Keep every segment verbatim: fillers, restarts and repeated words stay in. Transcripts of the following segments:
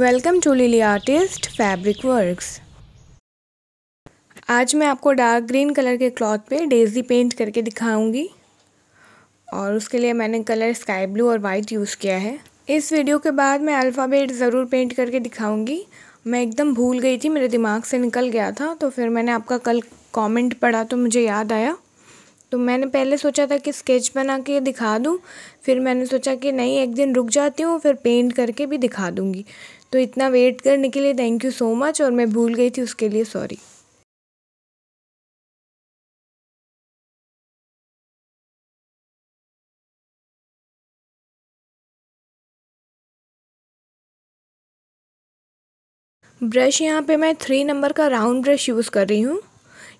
Welcome to Lily artist fabric works. आज मैं आपको डार्क ग्रीन कलर के क्लॉथ पे डेजी पेंट करके दिखाऊंगी और उसके लिए मैंने कलर स्काई ब्लू और वाइट यूज़ किया है। इस वीडियो के बाद मैं अल्फ़ाबेट ज़रूर पेंट करके दिखाऊंगी। मैं एकदम भूल गई थी, मेरे दिमाग से निकल गया था। तो फिर मैंने आपका कल कॉमेंट पढ़ा तो मुझे याद आया। तो मैंने पहले सोचा था कि स्केच बना के दिखा दूँ, फिर मैंने सोचा कि नहीं, एक दिन रुक जाती हूँ फिर पेंट करके भी दिखा दूँगी। तो इतना वेट करने के लिए थैंक यू सो मच, और मैं भूल गई थी उसके लिए सॉरी। ब्रश यहाँ पे मैं थ्री नंबर का राउंड ब्रश यूज़ कर रही हूँ।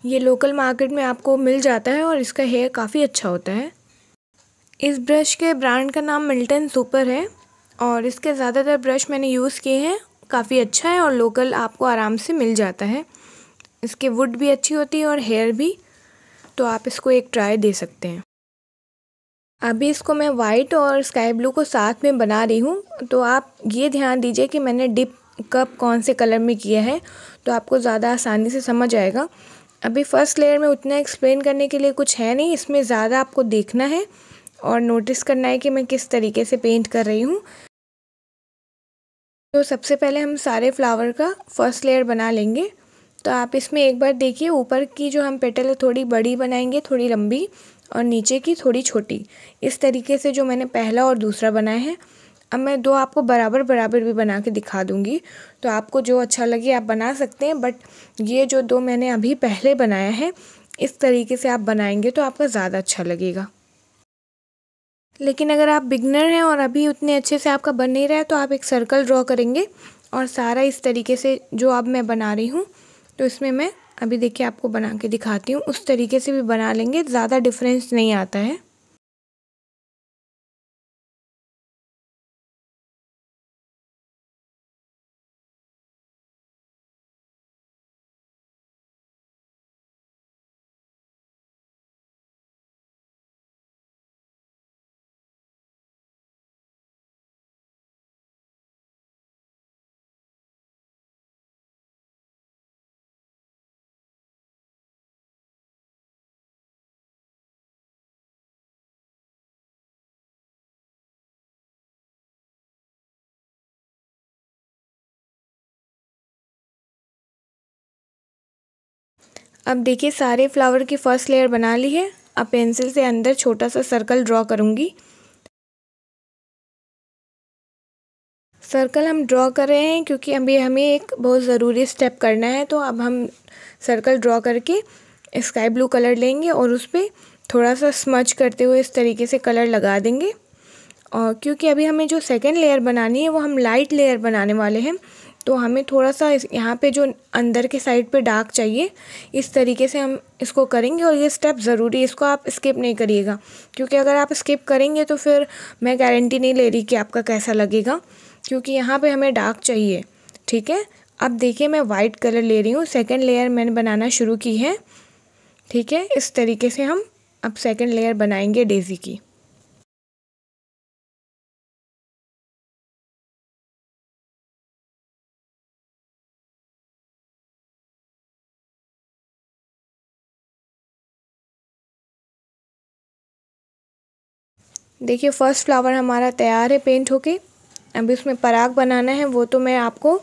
ये लोकल मार्केट में आपको मिल जाता है और इसका हेयर काफ़ी अच्छा होता है। इस ब्रश के ब्रांड का नाम मिल्टन सुपर है और इसके ज़्यादातर ब्रश मैंने यूज़ किए हैं। काफ़ी अच्छा है और लोकल आपको आराम से मिल जाता है। इसकी वुड भी अच्छी होती है और हेयर भी, तो आप इसको एक ट्राई दे सकते हैं। अभी इसको मैं वाइट और स्काई ब्लू को साथ में बना रही हूँ। तो आप ये ध्यान दीजिए कि मैंने डिप कप कौन से कलर में किया है, तो आपको ज़्यादा आसानी से समझ आएगा। अभी फ़र्स्ट लेयर में उतना एक्सप्लेन करने के लिए कुछ है नहीं। इसमें ज़्यादा आपको देखना है और नोटिस करना है कि मैं किस तरीके से पेंट कर रही हूँ। तो सबसे पहले हम सारे फ्लावर का फर्स्ट लेयर बना लेंगे। तो आप इसमें एक बार देखिए, ऊपर की जो हम पेटल है थोड़ी बड़ी बनाएंगे, थोड़ी लंबी, और नीचे की थोड़ी छोटी। इस तरीके से जो मैंने पहला और दूसरा बनाया है। अब मैं दो आपको बराबर बराबर भी बना के दिखा दूंगी, तो आपको जो अच्छा लगे आप बना सकते हैं। बट ये जो दो मैंने अभी पहले बनाया है, इस तरीके से आप बनाएंगे तो आपका ज़्यादा अच्छा लगेगा। लेकिन अगर आप बिगनर हैं और अभी उतने अच्छे से आपका बन नहीं रहा है, तो आप एक सर्कल ड्रॉ करेंगे और सारा इस तरीके से जो अब मैं बना रही हूँ, तो इसमें मैं अभी देखिए आपको बना के दिखाती हूँ। उस तरीके से भी बना लेंगे, ज़्यादा डिफरेंस नहीं आता है। अब देखिए सारे फ्लावर की फ़र्स्ट लेयर बना ली है। अब पेंसिल से अंदर छोटा सा सर्कल ड्रॉ करूँगी। सर्कल हम ड्रॉ कर रहे हैं क्योंकि अभी हमें एक बहुत ज़रूरी स्टेप करना है। तो अब हम सर्कल ड्रॉ करके स्काई ब्लू कलर लेंगे और उस पर थोड़ा सा स्मच करते हुए इस तरीके से कलर लगा देंगे। और क्योंकि अभी हमें जो सेकेंड लेयर बनानी है वो हम लाइट लेयर बनाने वाले हैं, तो हमें थोड़ा सा यहाँ पे जो अंदर के साइड पे डार्क चाहिए, इस तरीके से हम इसको करेंगे। और ये स्टेप ज़रूरी है, इसको आप स्किप नहीं करिएगा, क्योंकि अगर आप स्किप करेंगे तो फिर मैं गारंटी नहीं ले रही कि आपका कैसा लगेगा, क्योंकि यहाँ पे हमें डार्क चाहिए। ठीक है, अब देखिए मैं वाइट कलर ले रही हूँ। सेकेंड लेयर मैंने बनाना शुरू की है। ठीक है, इस तरीके से हम अब सेकेंड लेयर बनाएंगे डेज़ी की। देखिए फर्स्ट फ्लावर हमारा तैयार है पेंट होके। अब इसमें पराग बनाना है, वो तो मैं आपको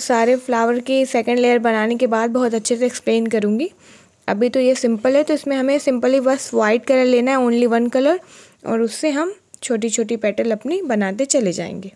सारे फ्लावर की सेकंड लेयर बनाने के बाद बहुत अच्छे से एक्सप्लेन करूँगी। अभी तो ये सिंपल है, तो इसमें हमें सिंपली बस वाइट कलर लेना है, ओनली वन कलर, और उससे हम छोटी छोटी पेटल अपनी बनाते चले जाएंगे।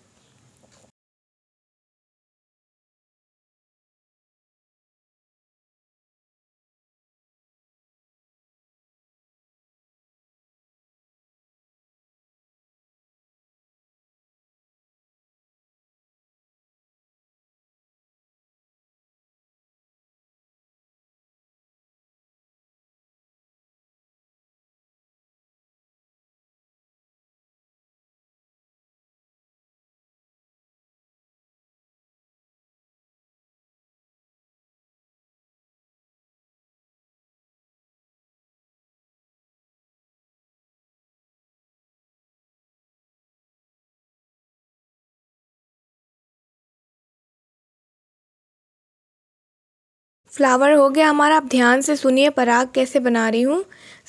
फ्लावर हो गया हमारा। आप ध्यान से सुनिए पराग कैसे बना रही हूँ।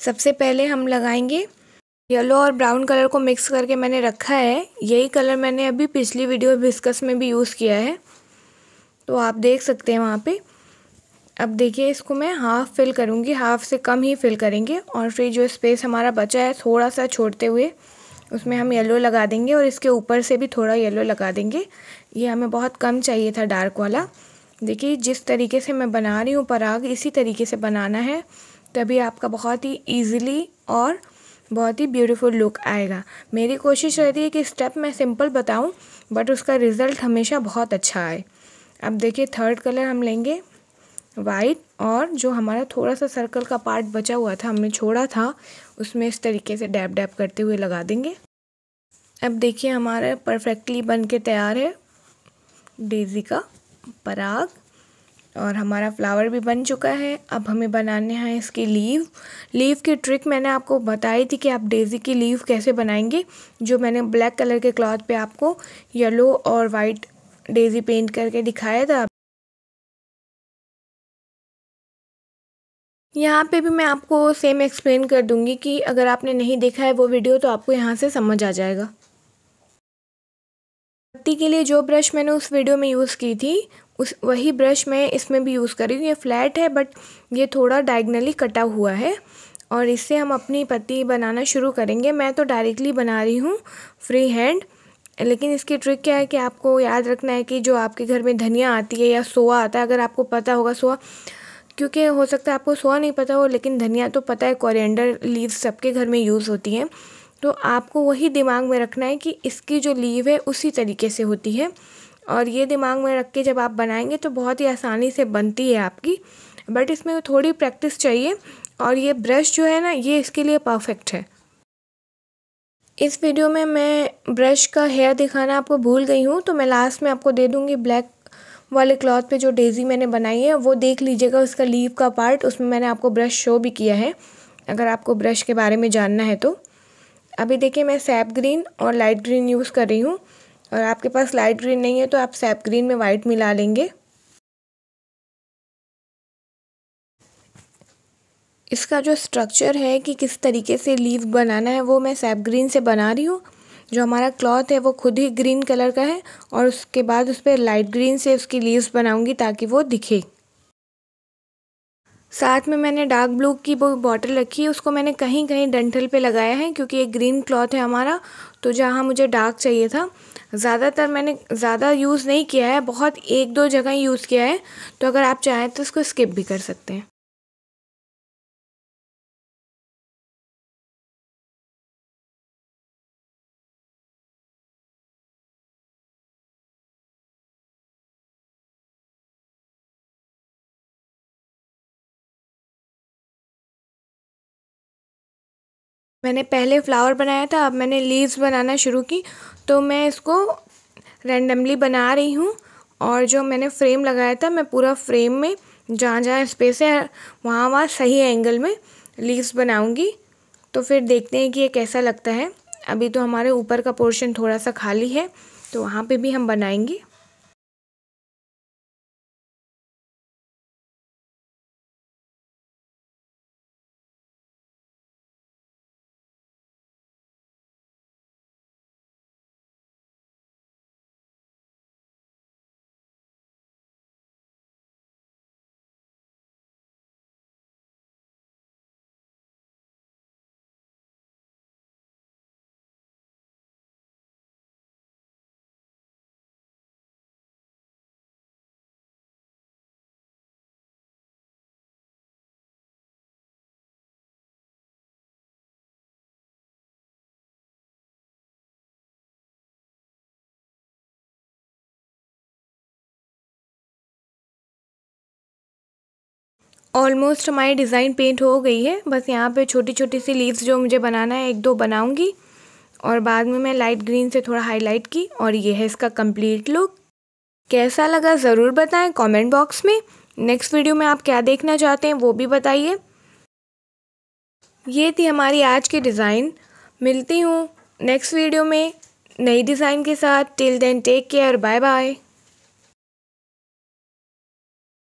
सबसे पहले हम लगाएंगे येलो और ब्राउन कलर को मिक्स करके मैंने रखा है। यही कलर मैंने अभी पिछली वीडियो विस्कस में भी यूज़ किया है, तो आप देख सकते हैं वहाँ पे। अब देखिए इसको मैं हाफ़ फिल करूँगी, हाफ़ से कम ही फिल करेंगे और फिर जो स्पेस हमारा बचा है थोड़ा सा छोड़ते हुए उसमें हम येलो लगा देंगे और इसके ऊपर से भी थोड़ा येलो लगा देंगे। ये हमें बहुत कम चाहिए था डार्क वाला। देखिए जिस तरीके से मैं बना रही हूँ पराग, इसी तरीके से बनाना है, तभी आपका बहुत ही ईज़िली और बहुत ही ब्यूटीफुल लुक आएगा। मेरी कोशिश रहती है कि स्टेप मैं सिंपल बताऊं, बट उसका रिज़ल्ट हमेशा बहुत अच्छा आए। अब देखिए थर्ड कलर हम लेंगे वाइट, और जो हमारा थोड़ा सा सर्कल का पार्ट बचा हुआ था, हमने छोड़ा था, उसमें इस तरीके से डैब डैब करते हुए लगा देंगे। अब देखिए हमारा परफेक्टली बन के तैयार है डेज़ी का पराग और हमारा फ्लावर भी बन चुका है। अब हमें बनाने हैं इसकी लीव। लीव की ट्रिक मैंने आपको बताई थी कि आप डेज़ी की लीव कैसे बनाएंगे, जो मैंने ब्लैक कलर के क्लॉथ पे आपको येलो और वाइट डेज़ी पेंट करके दिखाया था। यहाँ पे भी मैं आपको सेम एक्सप्लेन कर दूंगी कि अगर आपने नहीं देखा है वो वीडियो तो आपको यहाँ से समझ आ जाएगा। पत्ती के लिए जो ब्रश मैंने उस वीडियो में यूज़ की थी, उस वही ब्रश मैं इसमें भी यूज़ कर रही हूँ। ये फ्लैट है बट ये थोड़ा डायगनली कटा हुआ है और इससे हम अपनी पत्ती बनाना शुरू करेंगे। मैं तो डायरेक्टली बना रही हूँ फ्री हैंड, लेकिन इसकी ट्रिक क्या है कि आपको याद रखना है कि जो आपके घर में धनिया आती है या सोआ आता है, अगर आपको पता होगा सोआ, क्योंकि हो सकता है आपको सोआ नहीं पता हो, लेकिन धनिया तो पता है, कोरिएंडर लीव्स सबके घर में यूज़ होती हैं, तो आपको वही दिमाग में रखना है कि इसकी जो लीव है उसी तरीके से होती है। और ये दिमाग में रख के जब आप बनाएंगे तो बहुत ही आसानी से बनती है आपकी, बट इसमें थोड़ी प्रैक्टिस चाहिए और ये ब्रश जो है ना, ये इसके लिए परफेक्ट है। इस वीडियो में मैं ब्रश का हेयर दिखाना आपको भूल गई हूँ, तो मैं लास्ट में आपको दे दूँगी। ब्लैक वाले क्लॉथ पे जो डेज़ी मैंने बनाई है वो देख लीजिएगा, उसका लीव का पार्ट, उसमें मैंने आपको ब्रश शो भी किया है, अगर आपको ब्रश के बारे में जानना है तो। अभी देखिए मैं सैप ग्रीन और लाइट ग्रीन यूज़ कर रही हूँ, और आपके पास लाइट ग्रीन नहीं है तो आप सैप ग्रीन में वाइट मिला लेंगे। इसका जो स्ट्रक्चर है कि किस तरीके से लीव बनाना है वो मैं सैप ग्रीन से बना रही हूँ। जो हमारा क्लॉथ है वो खुद ही ग्रीन कलर का है और उसके बाद उस पर लाइट ग्रीन से उसकी लीव्स बनाऊंगी ताकि वो दिखे। साथ में मैंने डार्क ब्लू की वो बॉटल रखी है, उसको मैंने कहीं कहीं डंठल पे लगाया है क्योंकि ये ग्रीन क्लॉथ है हमारा, तो जहाँ मुझे डार्क चाहिए था। ज़्यादातर मैंने ज़्यादा यूज़ नहीं किया है, बहुत एक दो जगह यूज़ किया है, तो अगर आप चाहें तो इसको स्किप भी कर सकते हैं। मैंने पहले फ्लावर बनाया था, अब मैंने लीव्स बनाना शुरू की, तो मैं इसको रैंडमली बना रही हूँ। और जो मैंने फ्रेम लगाया था, मैं पूरा फ्रेम में जहाँ जहाँ स्पेस है वहाँ वहाँ सही एंगल में लीव्स बनाऊँगी, तो फिर देखते हैं कि ये कैसा लगता है। अभी तो हमारे ऊपर का पोर्शन थोड़ा सा खाली है, तो वहाँ पे भी हम बनाएंगे। ऑलमोस्ट हमारी डिज़ाइन पेंट हो गई है, बस यहाँ पे छोटी छोटी सी लीव्स जो मुझे बनाना है एक दो बनाऊंगी और बाद में मैं लाइट ग्रीन से थोड़ा हाईलाइट की। और ये है इसका कंप्लीट लुक। कैसा लगा ज़रूर बताएं कमेंट बॉक्स में। नेक्स्ट वीडियो में आप क्या देखना चाहते हैं वो भी बताइए। ये थी हमारी आज की डिज़ाइन। मिलती हूँ नेक्स्ट वीडियो में नई डिज़ाइन के साथ। Till then take care, bye bye.